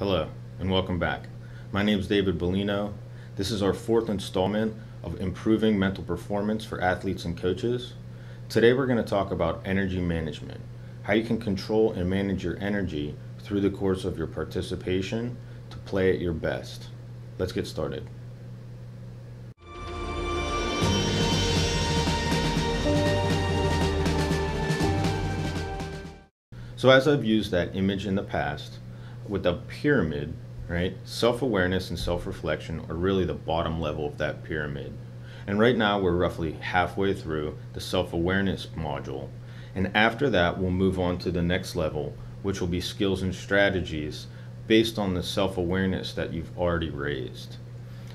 Hello, and welcome back. My name is David Bellino. This is our fourth installment of Improving Mental Performance for Athletes and Coaches. Today we're going to talk about energy management, how you can control and manage your energy through the course of your participation to play at your best. Let's get started. So as I've used that image in the past, with a pyramid, right? Self-awareness and self-reflection are really the bottom level of that pyramid. And right now we're roughly halfway through the self-awareness module. And after that, we'll move on to the next level, which will be skills and strategies based on the self-awareness that you've already raised.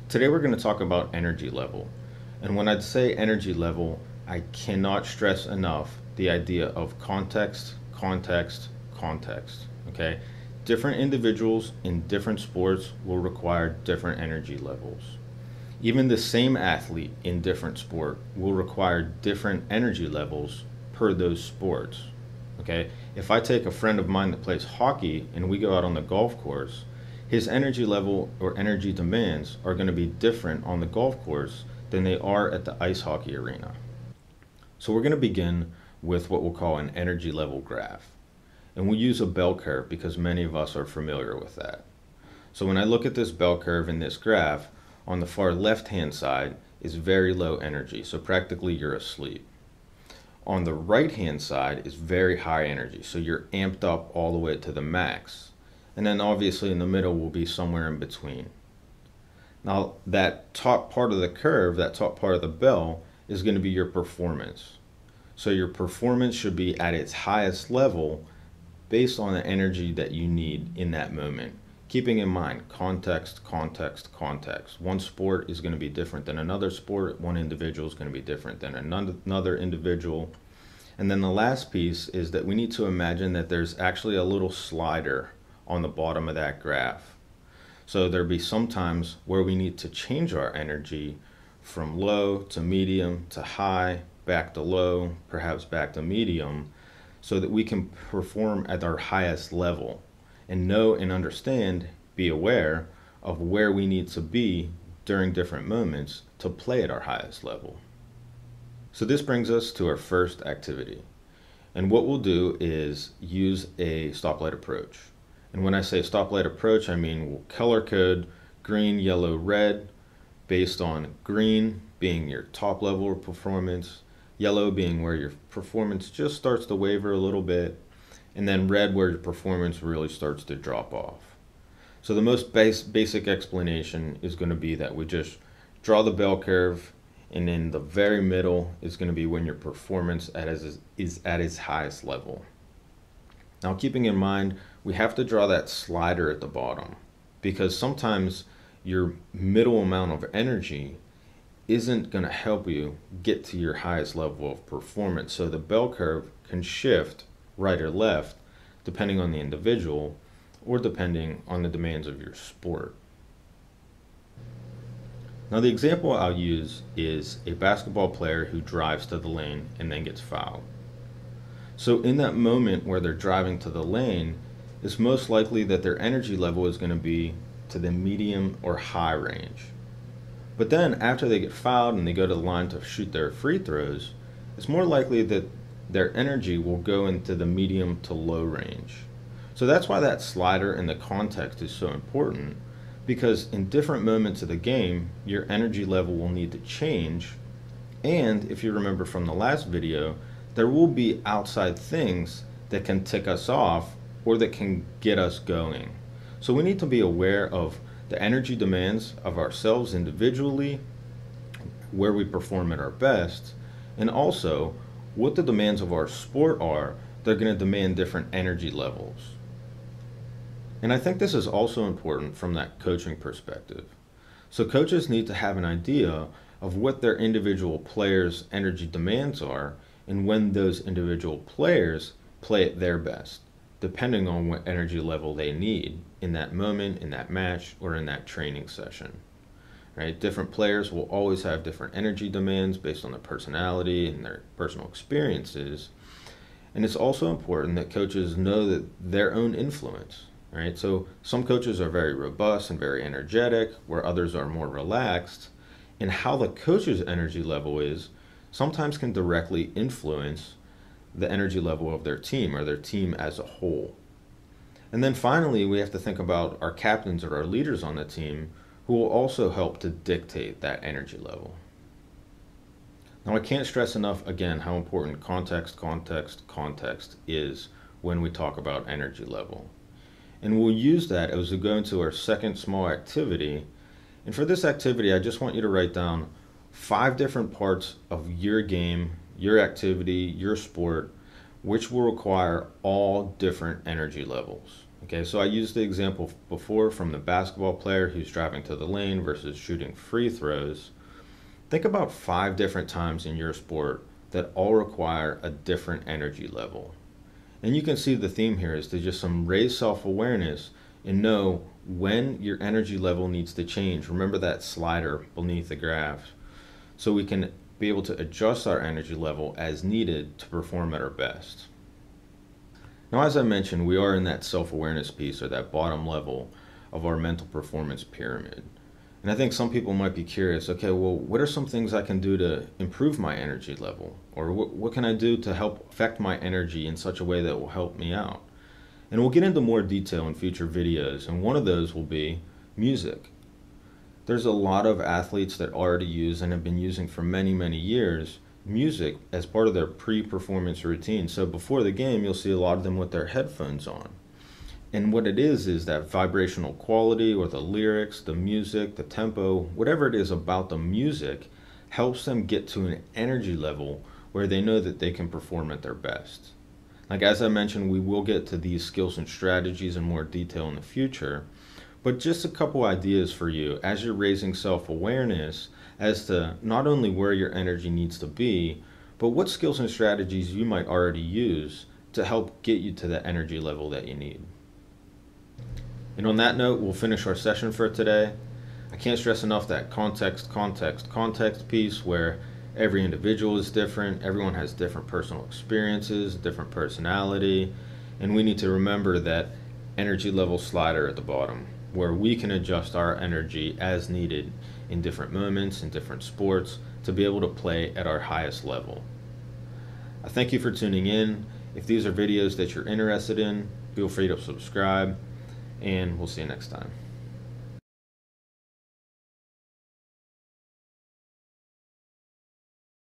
Today we're going to talk about energy level. And when I say energy level, I cannot stress enough the idea of context, context, context, okay? Different individuals in different sports will require different energy levels. Even the same athlete in different sport will require different energy levels per those sports. Okay? If I take a friend of mine that plays hockey and we go out on the golf course, his energy level or energy demands are going to be different on the golf course than they are at the ice hockey arena. So we're going to begin with what we'll call an energy level graph. And we use a bell curve because many of us are familiar with that. So when I look at this bell curve in this graph, on the far left-hand side is very low energy, so practically you're asleep. On the right-hand side is very high energy, so you're amped up all the way to the max. And then obviously in the middle will be somewhere in between. Now that top part of the curve, that top part of the bell, is going to be your performance. So your performance should be at its highest level based on the energy that you need in that moment. Keeping in mind context, context, context. One sport is going to be different than another sport. One individual is going to be different than another individual. And then the last piece is that we need to imagine that there's actually a little slider on the bottom of that graph. So there'll be some times where we need to change our energy from low to medium to high, back to low, perhaps back to medium, so that we can perform at our highest level and know and understand, be aware of where we need to be during different moments to play at our highest level. So this brings us to our first activity. And what we'll do is use a stoplight approach. And when I say stoplight approach, I mean we'll color code green, yellow, red, based on green being your top level of performance, yellow being where your performance just starts to waver a little bit, and then red where your performance really starts to drop off. So the most basic explanation is going to be that we just draw the bell curve, and in the very middle is going to be when your performance is at its highest level. Now keeping in mind, we have to draw that slider at the bottom, because sometimes your middle amount of energy isn't going to help you get to your highest level of performance. So the bell curve can shift right or left depending on the individual or depending on the demands of your sport. Now the example I'll use is a basketball player who drives to the lane and then gets fouled. So in that moment where they're driving to the lane, it's most likely that their energy level is going to be to the medium or high range. But then after they get fouled and they go to the line to shoot their free throws, it's more likely that their energy will go into the medium to low range. So that's why that slider in the context is so important, because in different moments of the game, your energy level will need to change. And if you remember from the last video, there will be outside things that can tick us off or that can get us going. So we need to be aware of the energy demands of ourselves individually, where we perform at our best, and also what the demands of our sport are. They're going to demand different energy levels. And I think this is also important from that coaching perspective. So coaches need to have an idea of what their individual players' energy demands are and when those individual players play at their best, depending on what energy level they need in that moment, in that match, or in that training session. Right? Different players will always have different energy demands based on their personality and their personal experiences. And it's also important that coaches know that their own influence. right? So some coaches are very robust and very energetic, where others are more relaxed. And how the coach's energy level is sometimes can directly influence the energy level of their team or their team as a whole. And then finally, we have to think about our captains or our leaders on the team, who will also help to dictate that energy level. Now, I can't stress enough again how important context is when we talk about energy level. And we'll use that as we go into our second small activity. And for this activity, I just want you to write down 5 different parts of your game, your activity, your sport, which will require all different energy levels. Okay, so I used the example before from the basketball player who's driving to the lane versus shooting free throws. Think about 5 different times in your sport that all require a different energy level. And you can see the theme here is to just raise self-awareness and know when your energy level needs to change. Remember that slider beneath the graph. So we can be able to adjust our energy level as needed to perform at our best. Now, as I mentioned, we are in that self-awareness piece, or that bottom level of our mental performance pyramid. And I think some people might be curious, okay, well, what are some things I can do to improve my energy level? Or what can I do to help affect my energy in such a way that will help me out? And we'll get into more detail in future videos, and one of those will be music. There's a lot of athletes that already use and have been using for many, many years music as part of their pre-performance routine. So before the game, you'll see a lot of them with their headphones on. And what it is that vibrational quality, or the lyrics, the music, the tempo, whatever it is about the music, helps them get to an energy level where they know that they can perform at their best. Like, as I mentioned, we will get to these skills and strategies in more detail in the future, but just a couple ideas for you as you're raising self-awareness as to not only where your energy needs to be, but what skills and strategies you might already use to help get you to the energy level that you need. And on that note, we'll finish our session for today. I can't stress enough that context piece, where every individual is different, everyone has different personal experiences, different personality, and we need to remember that energy level slider at the bottom, where we can adjust our energy as needed in different moments, in different sports, to be able to play at our highest level. I thank you for tuning in. If these are videos that you're interested in, feel free to subscribe, and we'll see you next time.